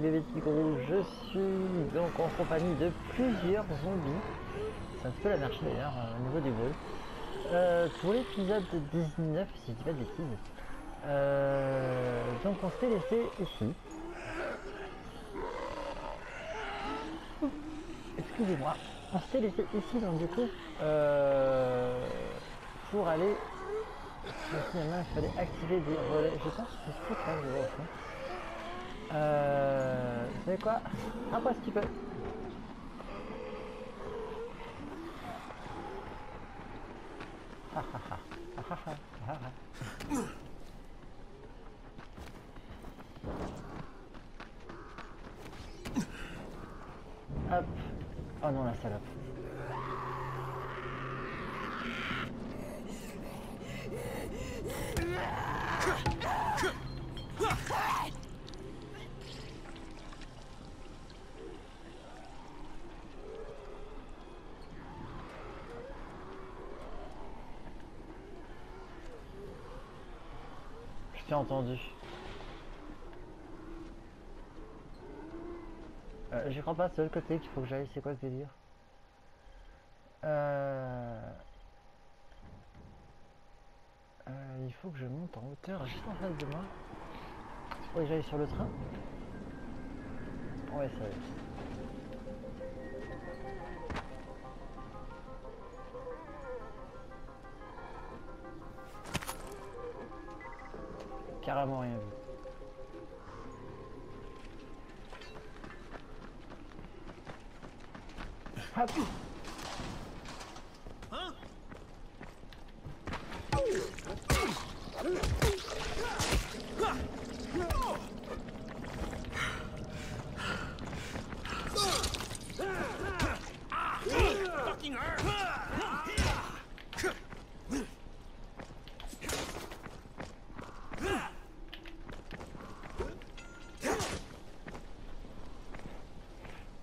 c'est Bébé Tigrou, je suis donc en compagnie de plusieurs zombies. C'est un petit peu la marche d'ailleurs au niveau des bruits. Pour l'épisode 19, si je dis pas de bêtises. Donc on s'est laissé ici. Excusez-moi. On s'est laissé ici donc du coup pour aller. Finalement, il fallait activer des relais. Je pense que c'est tout ça que je vois au fond. Vous savez quoi? Un peu ce qu'il peut. Hop. Oh non, la salope. J'ai entendu. J'y crois pas, c'est de l'autre côté qu'il faut que j'aille, c'est quoi ce délire? Il faut que je monte en hauteur juste en face de moi. Il faut que j'aille sur le train. Ouais, ça va. Carrément rien vu. Hop. Hein?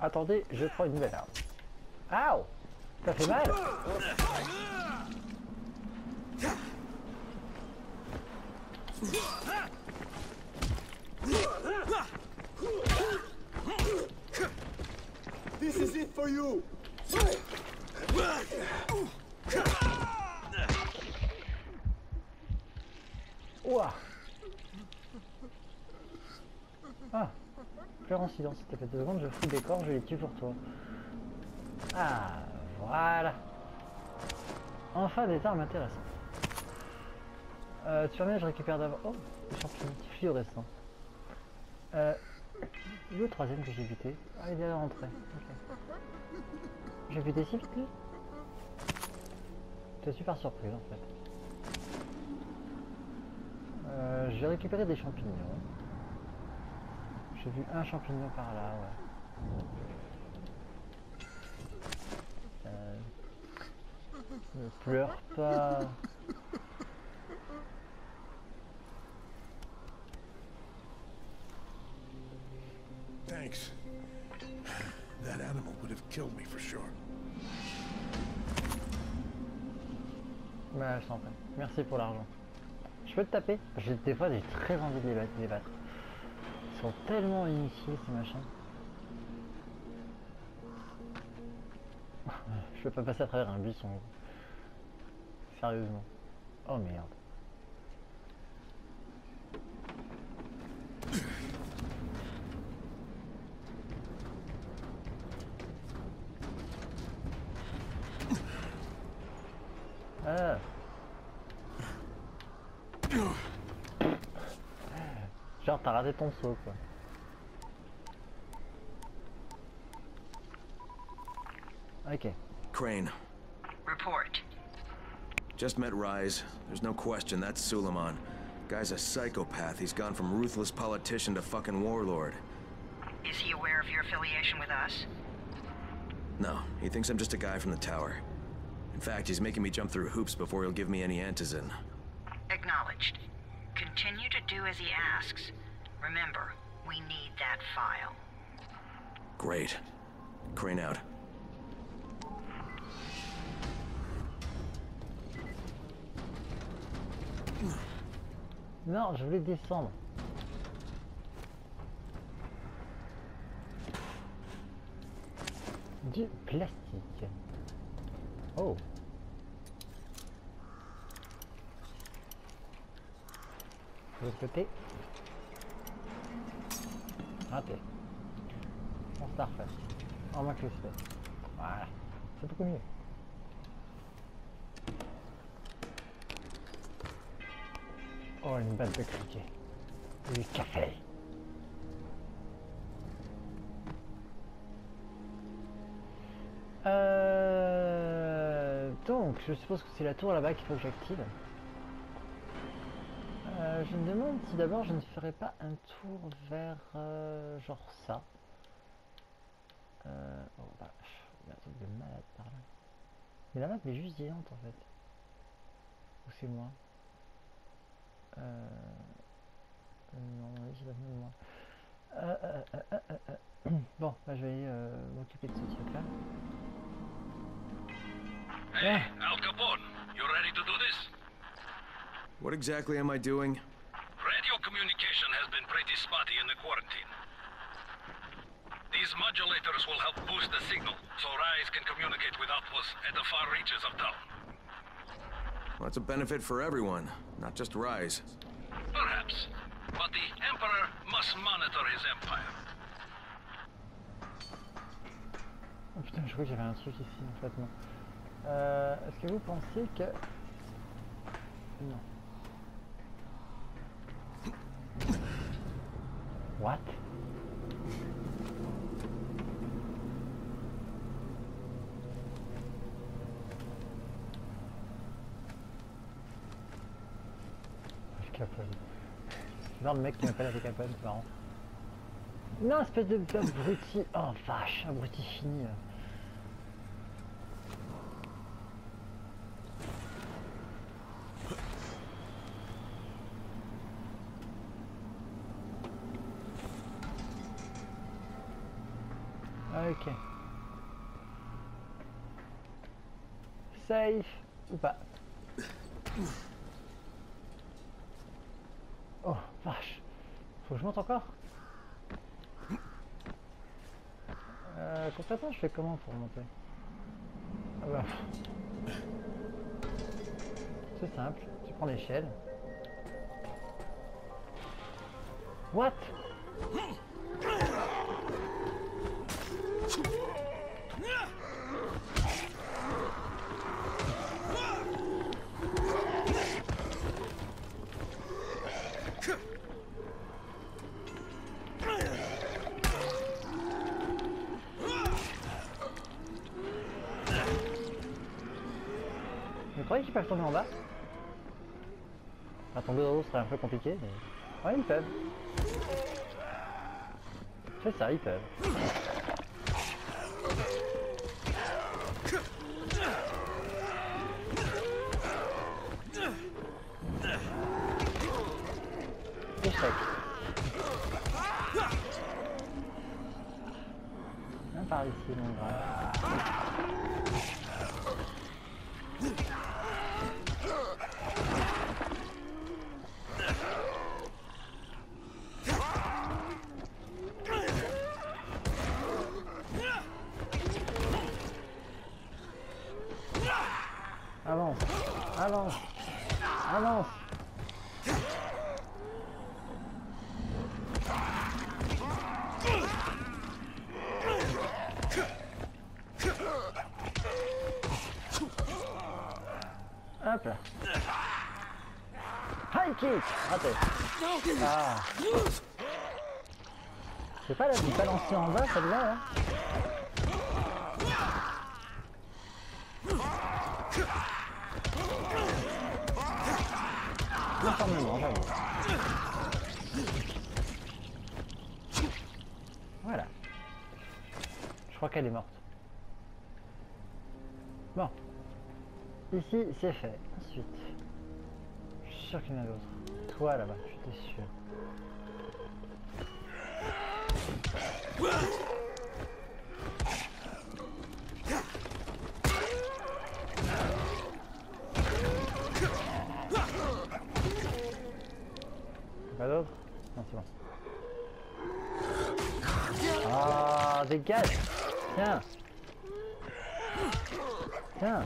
Attendez, je prends une nouvelle arme. Aouh! Ça fait mal! This is it for you! Ouah! Ah! Pleure en silence, si t'as fait 2 secondes, je fous des corps, je les tue pour toi. Ah, voilà. Enfin des armes intéressantes. Tu permets, je récupère d'avant. Oh, les champignons fluorescents. Le troisième que j'ai buté. Ah, il est à la rentrée. Okay. J'ai buté si vite, lui. T'es super surprise en fait. J'ai récupéré des champignons. J'ai vu un champignon par là, ouais. Ne pleure pas. Thanks. That animal would have killed me for sure. Bah, je t'en prie. Merci pour l'argent. Je peux te taper? Des fois, j'ai très envie de les battre. Ils sont tellement initiés ces machins. Je peux pas passer à travers un buisson. Sérieusement. Oh merde. Ah. Genre t'as raté ton saut quoi. Ok. Crane. Report. Just met Rise. There's no question that's Suleiman. Guy's a psychopath. He's gone from ruthless politician to fucking warlord. Is he aware of your affiliation with us? No. He thinks I'm just a guy from the tower. In fact, he's making me jump through hoops before he'll give me any antizin. Acknowledged. Continue to do as he asks. Remember, we need that file. Great. Crane out. Non, je voulais descendre. du plastique. Oh. De l'autre côté. Raté. On se la refait. En moins que je fais. Voilà. C'est beaucoup mieux. Oh, une balle de criquet. Du café. Donc, je suppose que c'est la tour là-bas qu'il faut que j'active. Je me demande si d'abord je ne ferais pas un tour vers genre ça. Oh bah, il y a un truc de malade par là. Mais la map est juste géante en fait. Ou c'est moi. Non, j'ai pas de moi. Bon, bah, je vais m'occuper de ce truc-là. Hey, Al Capone, you ready to do this? What exactly am I doing? Radio communication has been pretty spotty in the quarantine. These modulators will help boost the signal, so Rise can communicate with Atlas at the far reaches of town. Well, that's a benefit for everyone, not just Rise. Perhaps, but the Emperor must monitor his empire. Oh putain, je crois que j'avais un truc ici, en fait, non. Est-ce que vous pensez que... Non. What? Capone. Non, le mec qui m'appelle avec Capone, c'est marrant. Non, espèce de abruti. Oh vache, abruti fini là. Ok. Safe ou pas? Oh vache. Faut que je monte encore? Complètement, je fais comment pour monter? Ah bah. C'est simple, tu prends l'échelle. What? Vous croyez qu'ils peuvent tomber en bas? Enfin, tomber en haut serait un peu compliqué, mais... Ouais, ils peuvent. C'est ça, ils peuvent. Échec. Même par ici, mon gars. Avance, avance, avance. Hop là. High kick. Raté. Ah. C'est pas la vie balancée en bas celle-là, hein. Voilà. Je crois qu'elle est morte. Bon. Ici, c'est fait. Ensuite. Je suis sûr qu'il y en a d'autres. Toi là-bas, j'étais sûr. Pas d'autre? Non, c'est bon. Ah, dégage! Tiens! Putain.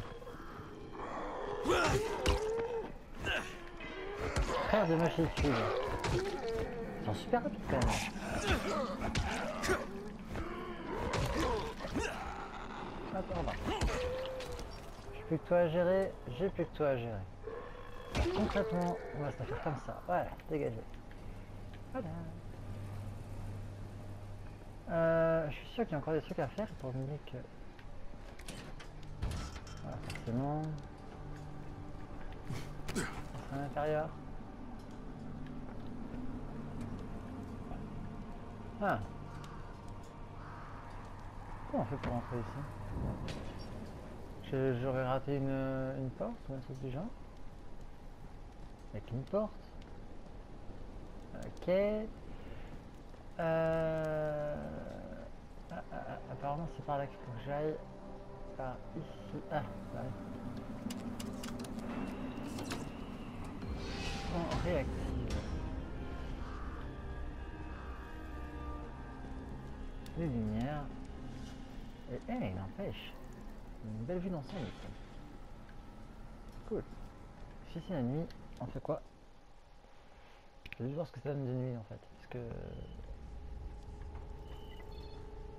Frère de ma chute. Ils sont super rapides quand même. Hop, en bas. J'ai plus que toi à gérer, j'ai plus que toi à gérer. Concrètement, on va se faire comme ça. Voilà, dégagez. Voilà. Je suis sûr qu'il y a encore des trucs à faire pour me dire que... Voilà, forcément. À l'intérieur. Ah. Comment on fait pour rentrer ici? J'aurais raté une porte ou un truc du genre. Avec une porte. Ok. Apparemment c'est par là qu'il faut que j'aille. Par ici. Ah, là. On réactive. Les lumières. Et hey, n'empêche. Une belle vue d'ensemble. Cool. Si c'est la nuit, on fait quoi? Je vais juste voir ce que ça donne de nuit en fait. Parce que...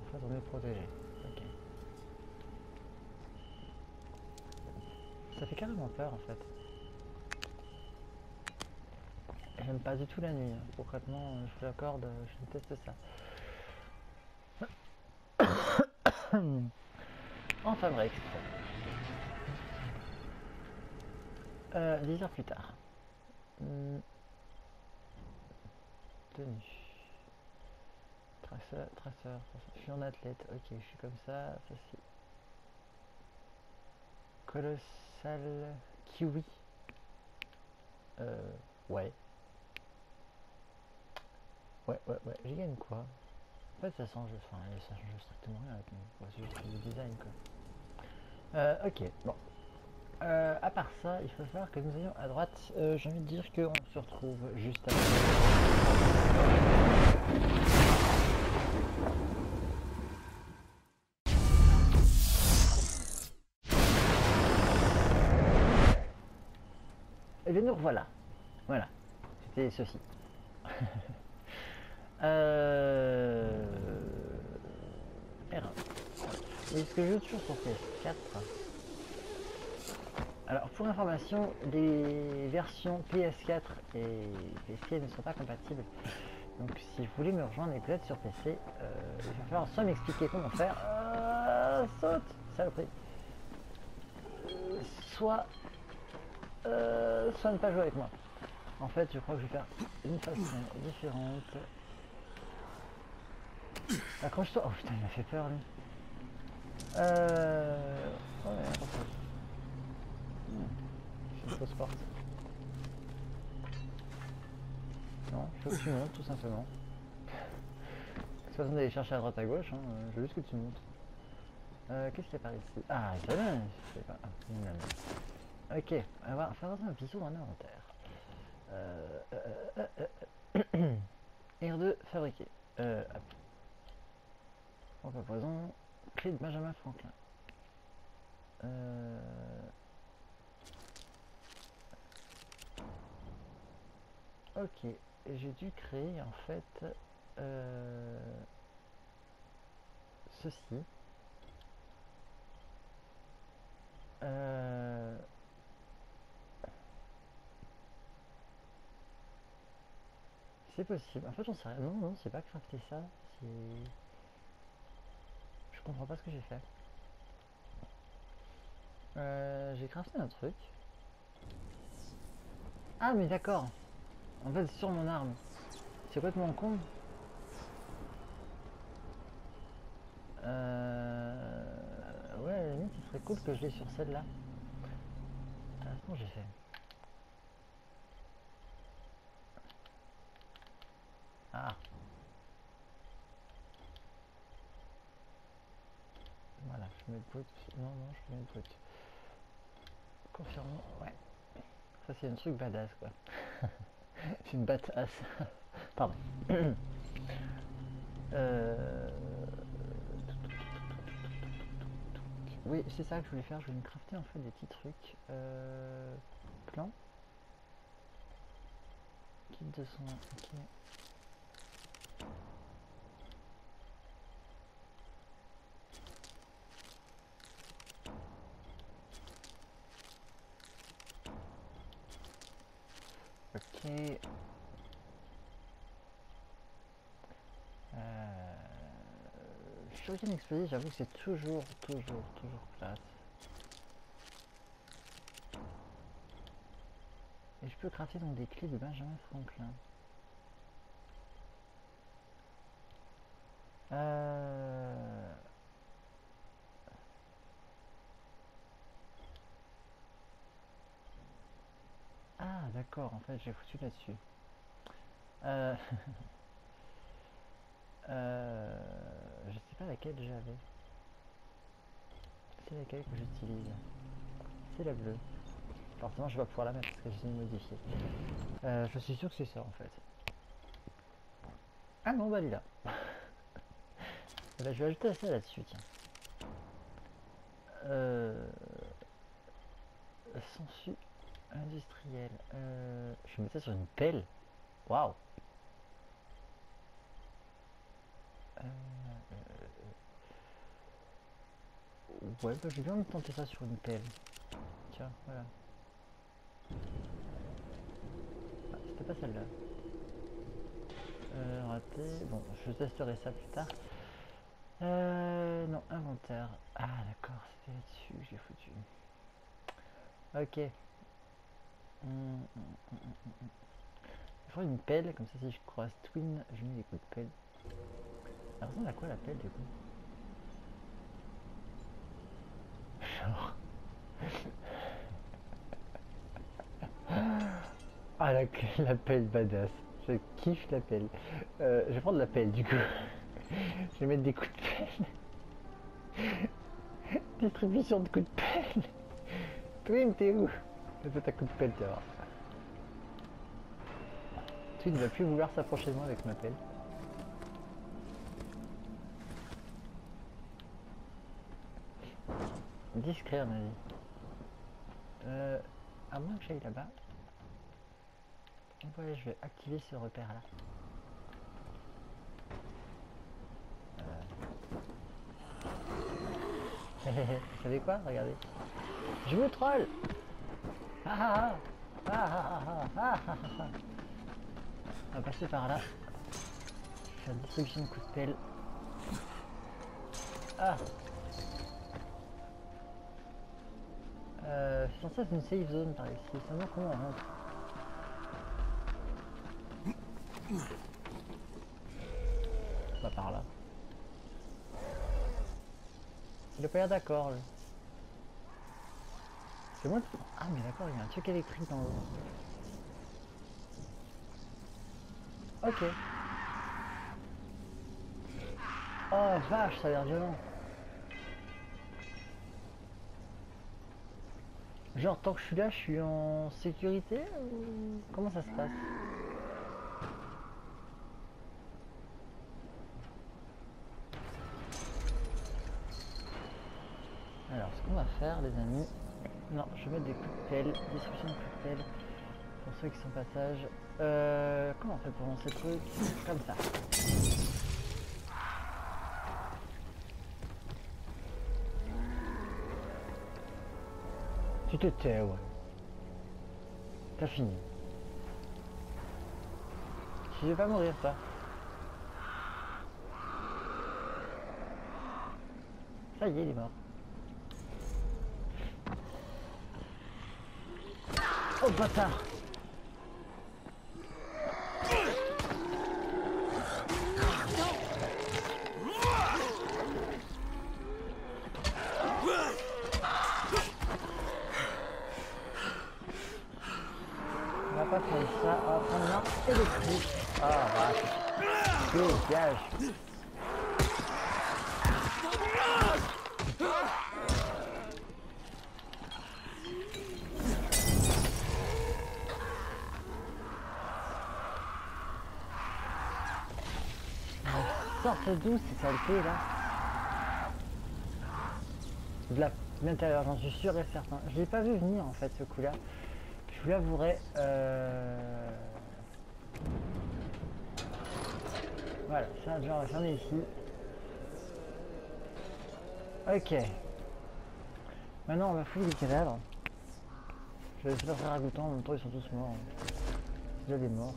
En fait on est protégé. Ok. Ça fait carrément peur en fait. J'aime pas du tout la nuit. Hein. Concrètement, je vous l'accorde, je déteste ça. Enfin bref. 10 heures plus tard. Tenue. Traceur. Je suis en athlète. Ok, je suis comme ça. Ça c'est... Colossal kiwi. Ouais. J'y gagne quoi? En fait, ça change. Enfin, ça change strictement rien avec nous. C'est juste du design quoi. Ok, bon. À part ça, il faut savoir que nous ayons à droite. J'ai envie de dire qu'on se retrouve juste après. Et bien nous revoilà. Voilà. C'était ceci. R1. Et ce que je joue toujours sur PS4. Alors pour information, les versions PS4 et PC ne sont pas compatibles. Donc si vous voulez me rejoindre et peut-être sur PC, il va falloir soit m'expliquer comment faire. Saute, saloperie. Soit ne pas jouer avec moi. En fait, je crois que je vais faire une façon différente. Accroche-toi. Oh putain, il m'a fait peur lui. Ouais, c'est une fausse porte. Non, il faut que tu montes tout simplement. C'est pas besoin d'aller chercher à droite à gauche, hein. Je veux juste que tu montes. Qu'est-ce qu'il y a par ici? Ah, c'est là, je sais pas. Ah, ok, on va faire un petit tour en inventaire. R2 fabriqué. Hop. Pompe à poison. Clé de Benjamin Franklin. Ok, j'ai dû créer en fait ceci. C'est possible. En fait, j'en sais rien. Non, c'est pas crafter ça. Je comprends pas ce que j'ai fait. J'ai crafté un truc. Ah, mais d'accord. En fait, c'est sur mon arme. C'est complètement con. Ouais, à la limite, ce serait cool que je l'ai sur celle-là. Ah, comment j'ai fait? Ah. Voilà, je mets le brut. Non, je mets le brut. Confirmons. Ouais. Ça, c'est un truc badass, quoi. C'est une badass. Pardon. Oui, c'est ça que je voulais faire. Je voulais me crafter en fait des petits trucs. Plan. Kit de soins. Ok. Ok. Shuriken explosé, j'avoue que c'est toujours classe. Et je peux crafter donc des clés de Benjamin Franklin. Ah d'accord, en fait j'ai foutu là-dessus. Je sais pas laquelle j'avais. C'est laquelle que j'utilise. C'est la bleue. Forcément je vais pouvoir la mettre parce que j'ai modifié. Je suis sûr que c'est ça en fait. Ah non bah elle est là. Là je vais ajouter ça là-dessus tiens. Sangsue industrielle. Je vais mettre ça sur une pelle. Waouh. Ouais, bah, j'ai bien envie de tenter ça sur une pelle. Tiens, voilà. Ah, c'était pas celle-là. Raté. Bon, je testerai ça plus tard. Non, inventaire. Ah, d'accord, c'était là-dessus que j'ai foutu. Ok. Je prends une pelle, comme ça si je croise Twin, je mets des coups de pelle. Ça ressemble à quoi la pelle du coup? Genre... ah la pelle badass, je kiffe la pelle. Je vais prendre la pelle du coup. Je vais mettre des coups de pelle. Distribution de coups de pelle. Twin t'es où? Fais ta coup de pelle tu vas voir. Twin ne va plus vouloir s'approcher de moi avec ma pelle. Discret à ma vie. À moins que j'aille là-bas. Voilà, je vais activer ce repère là. Vous savez quoi? Regardez. Je vous troll. Ah ah ah ah ah ah ah. On va passer par là. Faire distribution de coups de pelle. Ah. Je pense que c'est une safe zone par ici, ça manque comment on rentre. Pas par là. Il a pas l'air d'accord. C'est moi qui... Ah mais d'accord, il y a un truc électrique en haut. Ok. Oh vache, ça a l'air violent. Genre tant que je suis là, je suis en sécurité ou... Comment ça se passe? Alors ce qu'on va faire les amis... Non, je vais mettre des coups de pelle, destruction de coups de pelle pour ceux qui sont passage. Comment on fait pour lancer le truc? Comme ça. Tu te tais, ouais. T'as fini. Tu vas pas mourir, ça. Ça y est, il est mort. Oh, bâtard! Sortez d'où ces saletés là. de l'intérieur, j'en suis sûr et certain. Je l'ai pas vu venir en fait ce coup-là. Je vous l'avouerai. Voilà, ça j'en ai ici. Ok. Maintenant on va fouiller les cadavres. Je vais pas faire ragoûtant, en même temps ils sont tous morts. Il y a des morts.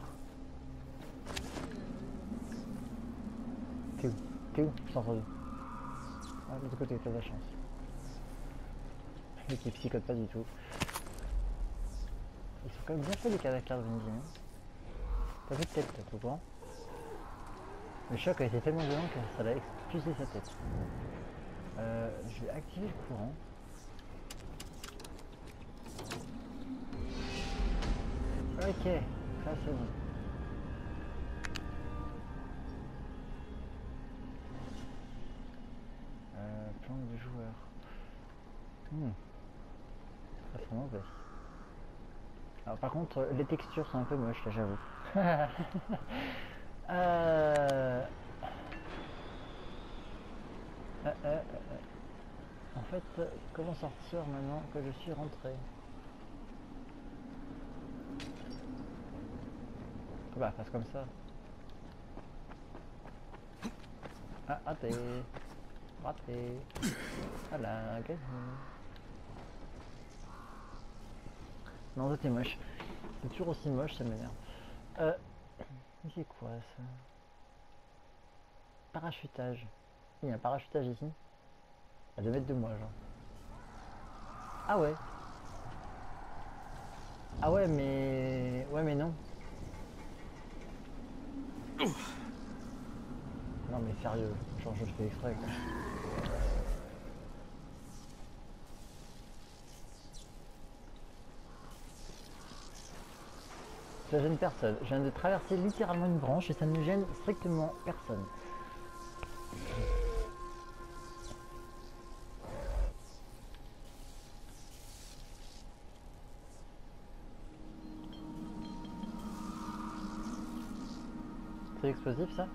T'es où? T'es où? Je t'ai entendu. Ah, de l'autre côté, t'as de la chance. Mais qui psychote pas du tout. Ils sont quand même bien faits les cadavres, Vinnie. T'as vu de tête, t'as tout grand. Le choc a été tellement violent que ça l'a expulsé sa tête. Je vais activer le courant. Ok, ça c'est bon. Planque de joueur. Ça c'est mauvais. Alors par contre, les textures sont un peu moches là, j'avoue. En fait, comment sortir maintenant que je suis rentré? Bah, passe comme ça. Ah, raté. Raté. Voilà, gagné. Non, ça t'es moche. C'est toujours aussi moche, ça m'énerve. Mais c'est quoi ça? Parachutage. Il y a un parachutage ici. À 2 mètres de moi, genre. Ah ouais. Ah ouais, mais. Ouais, mais non. Non mais sérieux, genre je fais exprès quoi. Ça gêne personne, je viens de traverser littéralement une branche et ça ne gêne strictement personne. C'est explosif ça?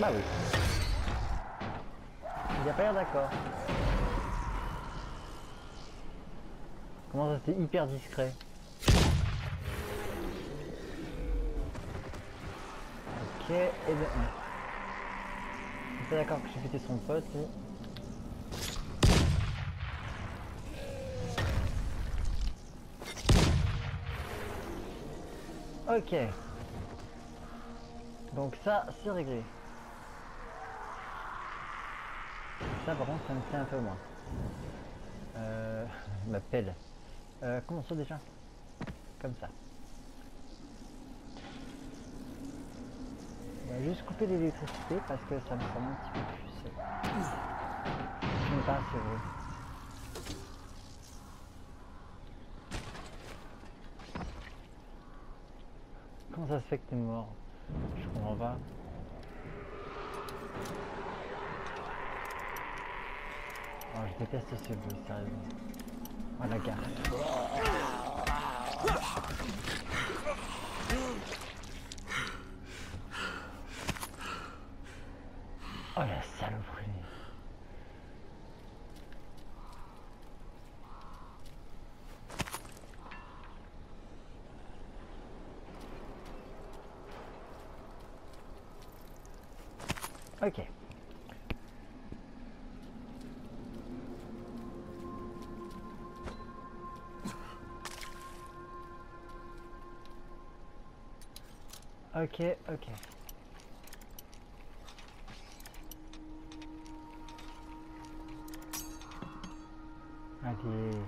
Bah oui. Il a pas l'air d'accord. Comment ça c'était hyper discret? Ok, et ben... C'est d'accord que j'ai pété son pote lui. Ok. Donc ça, c'est réglé. Ça par contre, ça me fait un peu moins. Ma pelle. Comment ça déjà? Comme ça. On va juste couper l'électricité parce que ça me semble un petit peu plus... Je ne sais pas, c'est vrai. Comment ça se fait que t'es mort? Je comprends pas. Oh, je déteste ce bruit, sérieusement. Oh la gare. Oh la saloperie. Ok. Ok, ok. Allez.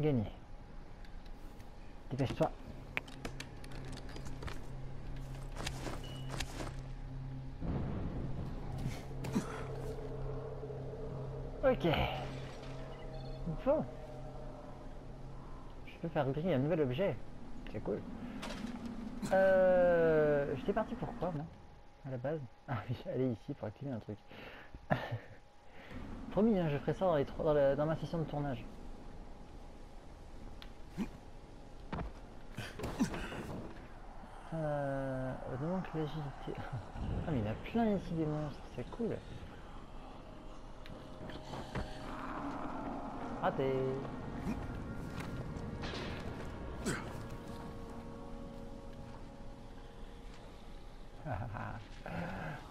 Gagné. Dépêche-toi. Ok. Bon. Je peux faire briller un nouvel objet. C'est cool. J'étais parti pour quoi, moi? À la base? Ah oui, j'allais ici pour activer un truc. Promis, hein, je ferai ça dans ma session de tournage. Donc l'agilité. Ah mais il y en a plein ici des monstres, c'est cool. Raté.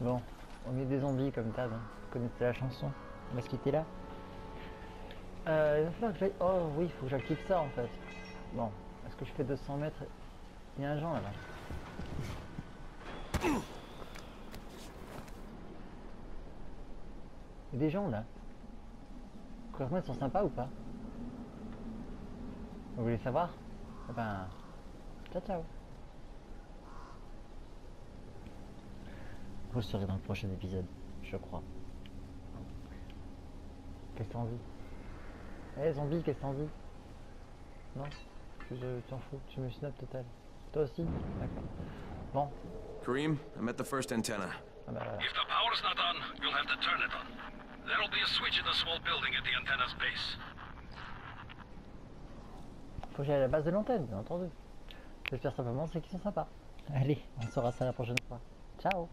Bon, on est des zombies comme ça, hein. Vous connaissez la chanson, on va se quitter là. Il va falloir que j'aille... Oh oui, il faut que j'active ça en fait. Bon, est-ce que je fais 200 mètres? Il y a un genre là-bas. Il y a des gens là. Clairement, ils sont sympas ou pas? Vous voulez savoir? Eh ben, ciao ciao. Vous serez dans le prochain épisode, je crois. Qu'est-ce que t'en dis? Eh zombie, qu'est-ce que t'en dis? Non, je t'en fous, tu me snap total. Toi aussi? D'accord. Bon. Kareem, I'm at the first antenna. Ah bah, if the power's not on, you'll have to turn it on. There'll be a switch in the small building at the antenna's base. Faut que j'aille à la base de l'antenne, bien entendu. J'espère simplement c'est qu'ils sont sympas. Allez, on saura ça la prochaine fois. Ciao.